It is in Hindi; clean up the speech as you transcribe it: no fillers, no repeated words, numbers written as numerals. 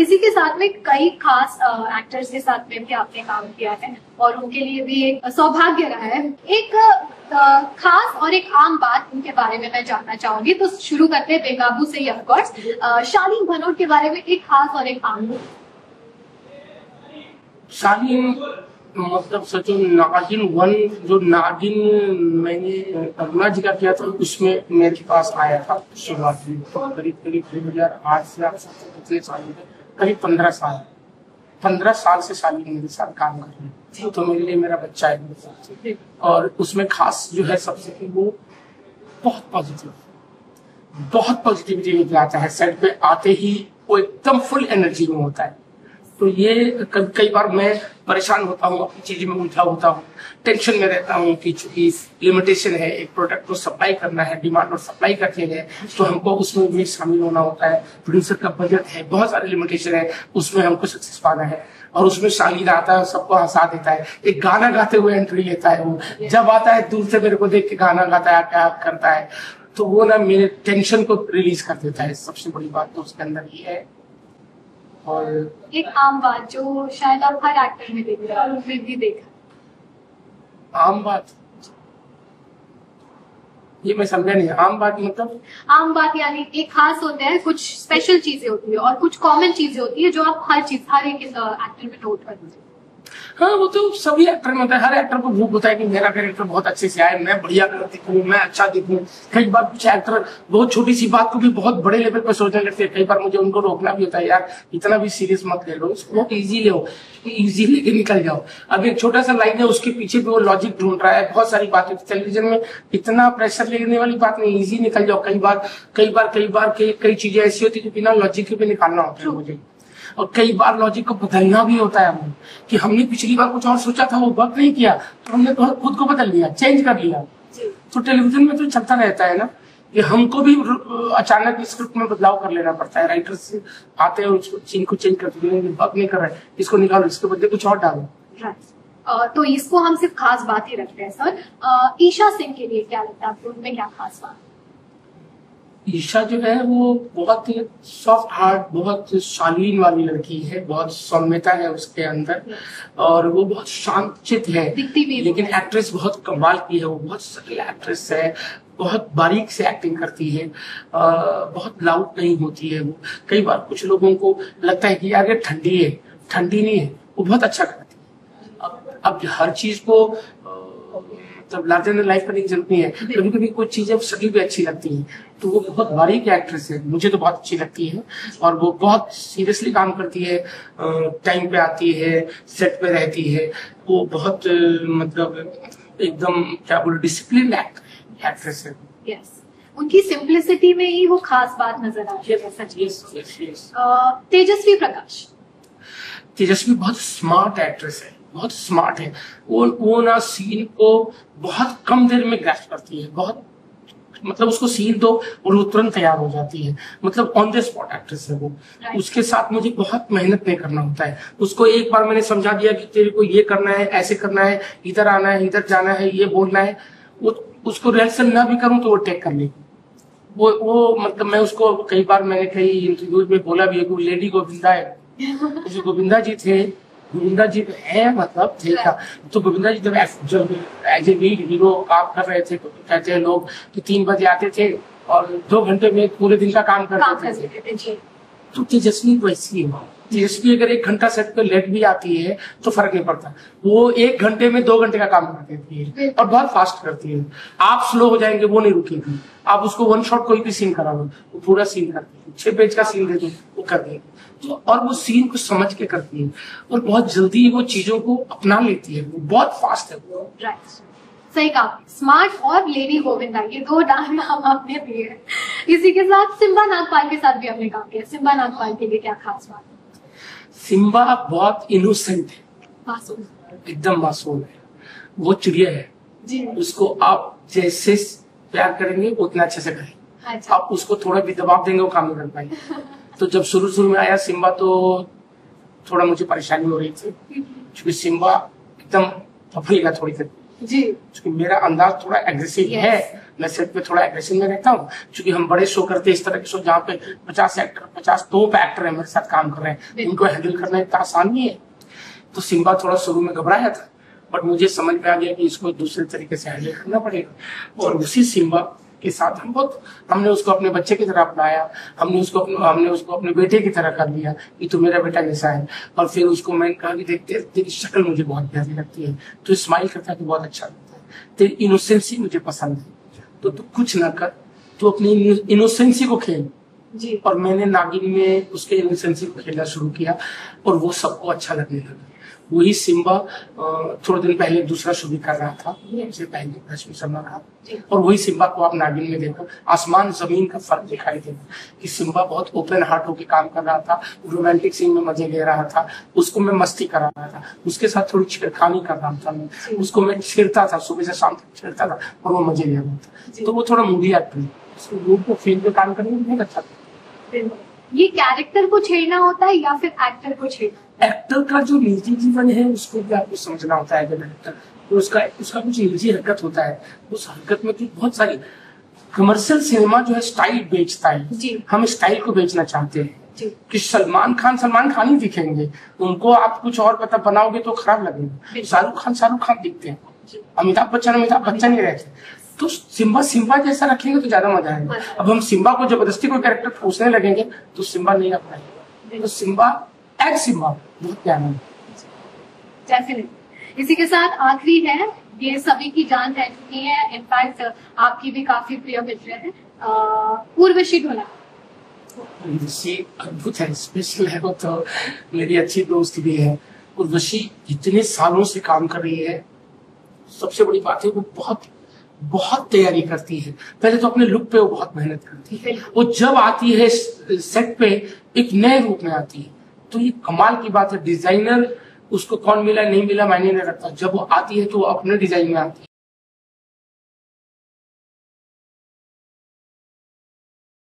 इसी के साथ में कई खास एक्टर्स के साथ में भी आपने काम किया है और उनके लिए भी एक सौभाग्य रहा है। एक खास और एक आम बात उनके बारे में मैं जानना चाहूंगी, तो शुरू करते हैं बेकाबू से ही। ऑफकोर्स शालीन भनोट के बारे में एक खास और एक आम। शालीन मतलब सच में नागिन 1 जो नागिन मैंने अरुणा जी का किया था उसमें मेरे पास आया था शिवराज जी, करीब 2008 से पिछले साल में करीब 15 साल से शालीन मेरे साथ काम कर रही है, तो मेरे लिए मेरा बच्चा है। और उसमें खास जो है सबसे कि वो बहुत पॉजिटिविटी लेके आता है, सेट पे आते ही वो एकदम फुल एनर्जी में होता है। तो ये कई बार मैं परेशान होता हूँ, अपनी चीज में उलझा होता हूँ, टेंशन में रहता हूँ कि चूंकि लिमिटेशन है, एक प्रोडक्ट को सप्लाई करना है, डिमांड और सप्लाई करते हैं, तो हमको उसमें भी शामिल होना होता है। प्रोड्यूसर का बजट है, बहुत सारे लिमिटेशन है, उसमें हमको सक्सेस पाना है। और उसमें शालीन आता है, सबको हंसा देता है, एक गाना गाते हुए एंट्री लेता है। वो जब आता है दूर से मेरे को देख के गाना गाता है, क्या करता है, तो वो ना मेरे टेंशन को रिलीज कर देता है। सबसे बड़ी बात तो उसके अंदर ये है। और एक आम बात जो शायद आप हर एक्टर में देखते हैं, उसमें भी देखा आम बात, ये मैं समझा नहीं। आम बात मतलब आम बात यानी एक खास होता है, कुछ स्पेशल चीजें होती है और कुछ कॉमन चीजें होती है जो आप हर चीज हर एक एक्टर में नोट करते हैं। हाँ, वो तो सभी एक्टर में होता है, हर एक्टर को भूख होता है कि मेरा कैरेक्टर बहुत अच्छे से आए, मैं बढ़िया दिखूं, मैं अच्छा दिखूं। कई बार कुछ एक्टर बहुत छोटी सी बात को भी बहुत बड़े लेवल पर सोचने लगते हैं। कई बार मुझे उनको रोकना भी होता है, यार इतना भी सीरियस मत ले लो, इसको ईजी ले हो, ईजी लेके निकल जाओ। अब एक छोटा सा लाइन है, उसके पीछे भी वो लॉजिक ढूंढ रहा है, बहुत सारी बातें। टेलीविजन में इतना प्रेशर लेने वाली बात नहीं, ईजी निकल जाओ। कई चीजें ऐसी होती है जो बिना लॉजिक के भी निकालना होता है मुझे। और कई बार लॉजिक को बदलना भी होता है हमें, कि हमने पिछली बार कुछ और सोचा था, वो वर्क नहीं किया, तो हमने खुद को बदल लिया, चेंज कर लिया। तो टेलीविजन में तो चलता रहता है ना, कि हमको भी अचानक स्क्रिप्ट में बदलाव कर लेना पड़ता है। राइटर्स आते हैं और उसको चीज को चेंज करते हैं, वर्क नहीं कर रहे हैं, इसको निकालो, इसके बदले कुछ और डालो। तो इसको हम सिर्फ खास बात ही रखते हैं। सर, ईशा सिंह के लिए क्या लगता है आपको, उनमें क्या खास बात? ईशा जो है वो बहुत सॉफ्ट हार्ट, बहुत शालीन वाली लड़की है, बहुत सौम्यता है उसके अंदर और वो बहुत शांतचित है, लेकिन एक्ट्रेस बहुत कमाल की है। वो बहुत सरल एक्ट्रेस है, बहुत बारीक से एक्टिंग करती है, बहुत लाउड नहीं होती है वो। कई बार कुछ लोगों को लगता है कि यार ये ठंडी है, ठंडी नहीं है, वो बहुत अच्छा करती है। अब हर चीज को तब लार्जर देन लाइफ करने की जरूरत नहीं है, कभी कभी कुछ चीजें सभी भी अच्छी लगती हैं। तो वो बहुत बारीक एक्ट्रेस है, मुझे तो बहुत अच्छी लगती है। और वो बहुत सीरियसली काम करती है, टाइम पे आती है, सेट पे रहती है। वो बहुत मतलब एकदम क्या बोलूं, डिसिप्लिन एक्ट्रेस है। उनकी सिंप्लिसिटी में ही वो खास बात नजर आती है। तेजस्वी प्रकाश, तेजस्वी बहुत स्मार्ट एक्ट्रेस है, बहुत स्मार्ट है। वो ना सीन को बहुत कम देर में ग्रैस्प करती है, बहुत मतलब उसको सीन दो और वो तुरंत तैयार हो जाती है, मतलब ऑन द स्पॉट एक्ट्रेस है वो। उसके साथ मुझे बहुत मेहनत नहीं करना होता है। उसको एक बार मैंने समझा दिया कि तेरे को ये करना है, ऐसे करना है, इधर आना है, इधर जाना है, ये बोलना है, उसको रिहर्सल ना भी करूं तो वो टेक कर लेगी। वो मतलब मैं उसको कई बार मैंने कई इंटरव्यूज में बोला भी है कि लेडी गोविंदा है, जो गोविंदा जी है मतलब देखा। तो गोविंदा जी जब एज ए लीड हीरो काम कर रहे थे, कहते हैं लोग कि 3 बजे आते थे और 2 घंटे में पूरे दिन का काम करते थे। तो तेजस्वी वैसी है। तेजस्वी अगर 1 घंटा सेट पर लेट भी आती है तो फर्क नहीं पड़ता, वो 1 घंटे में 2 घंटे का काम कर देती है और बहुत फास्ट करती है। आप स्लो हो जाएंगे, वो नहीं रुकेगी। आप उसको 1 शॉट कोई भी सीन करा लो, वो पूरा सीन करती है। 6 पेज का सीन दे दो, वो कर देगी। तो और वो सीन को समझ के करती है और बहुत जल्दी वो चीजों को अपना लेती है, वो बहुत फास्ट है। सही कहा, स्मार्ट और लेडी गोविंदा, ये 2 नाम आपने दिए हैं। इसी के साथ सिम्बा नागपाल के साथ भी आपने काम किया। सिम्बा नागपाल के लिए क्या खास बात है? सिम्बा बहुत इनोसेंट है, मासूम, एकदम मासूम है। वो चिड़िया है जी, उसको आप जैसे प्यार करेंगे उतना अच्छे से करेंगे। आप उसको थोड़ा भी दबाव देंगे वो काम नहीं कर पाएंगे। तो जब शुरू में आया सिम्बा तो थोड़ा मुझे परेशानी हो रही थी, क्योंकि सिम्बा एकदम फफड़ेगा थोड़ी देर, जी, क्योंकि मेरा अंदाज थोड़ा एग्रेसिव है, मैं सेट पे थोड़ा एग्रेसिव में रहता हूँ, क्योंकि हम बड़े शो करते हैं इस तरह के शो जहाँ पे 50 टॉप एक्टर है मेरे साथ काम कर रहे हैं, इनको हैंडल करना इतना आसान नहीं है। तो सिम्बा थोड़ा शुरू में घबराया था, बट मुझे समझ में आ गया कि इसको दूसरे तरीके से हैंडल करना पड़ेगा, और उसी सिम्बा के साथ हम बहुत, हमने उसको अपने बच्चे की तरह अपनाया, हमने उसको अपने बेटे की तरह कर लिया कि तू मेरा बेटा जैसा है। और फिर उसको मैंने कहा कि देखते तेरी शक्ल मुझे बहुत प्यारी लगती है, तू स्माइल करता है तो बहुत अच्छा लगता है, तेरी इनोसेंसी मुझे पसंद है, तो तू कुछ ना कर, तू अपनी इनोसेंसी को खेल जी। और मैंने नागिन में उसके इनोसेंसी को खेलना शुरू किया और वो सबको अच्छा लगने लगा। वही सिम्बा थोड़े दिन पहले दूसरा शो भी कर रहा था, उसे पहले रश्मि शर्मा रहा, और वही सिम्बा को आप नागिन में देखो, आसमान जमीन का फर्क दिखाई देगा कि सिम्बा बहुत ओपन हार्ट होकर काम कर रहा था, रोमांटिक सीन में मजे ले रहा था, उसको मैं मस्ती करा रहा था, उसके साथ थोड़ी छेड़खानी कर रहा था, मैं उसको मैं छेड़ता था, सुबह से शाम तक छेड़ता था और वो मजे ले रहा था। तो वो थोड़ा मूडी एक्टर, उसको ग्रुप को फील्ड में काम करने में बहुत अच्छा था। ये कैरेक्टर को छेड़ना होता है या फिर एक्टर को छेड़ना? एक्टर का जो निजी जीवन है उसको भी आपको समझना होता है, डायरेक्टर तो उसका कुछ निजी हरकत होता है, उस हरकत में बहुत सारी कमर्शियल सिनेमा जो है स्टाइल बेचता है जी। हम स्टाइल को बेचना चाहते हैं कि सलमान खान ही दिखेंगे, उनको आप कुछ और पता बनाओगे तो खराब लगेगा, शाहरुख खान दिखते हैं, अमिताभ बच्चन ही रहते हैं, तो सिम्बा जैसा रखेंगे तो ज्यादा मजा आएगा। अब हम सिम्बा को जबरदस्ती कोई कैरेक्टर पूछने लगेंगे तो सिम्बा नहीं रख पाएगा, तो सिम्बा बहुत प्यारा है। इसी के साथ आखिरी है, ये सभी की जान रह चुकी है, इनफैक्ट आपकी भी काफी प्रिय मित्र है उर्वशी ढोला। उर्वशी अद्भुत है, स्पेशल है, वो तो मेरी अच्छी दोस्त भी है। उर्वशी जितने सालों से काम कर रही है, सबसे बड़ी बात है वो बहुत तैयारी करती है, पहले तो अपने लुक पे वो बहुत मेहनत करती है, वो जब आती है सेट पे एक नए रूप में आती है, तो ये कमाल की बात है। डिजाइनर उसको कौन मिला नहीं मिला मायने नहीं रखता, जब वो आती है तो वो अपने डिजाइन में आती है,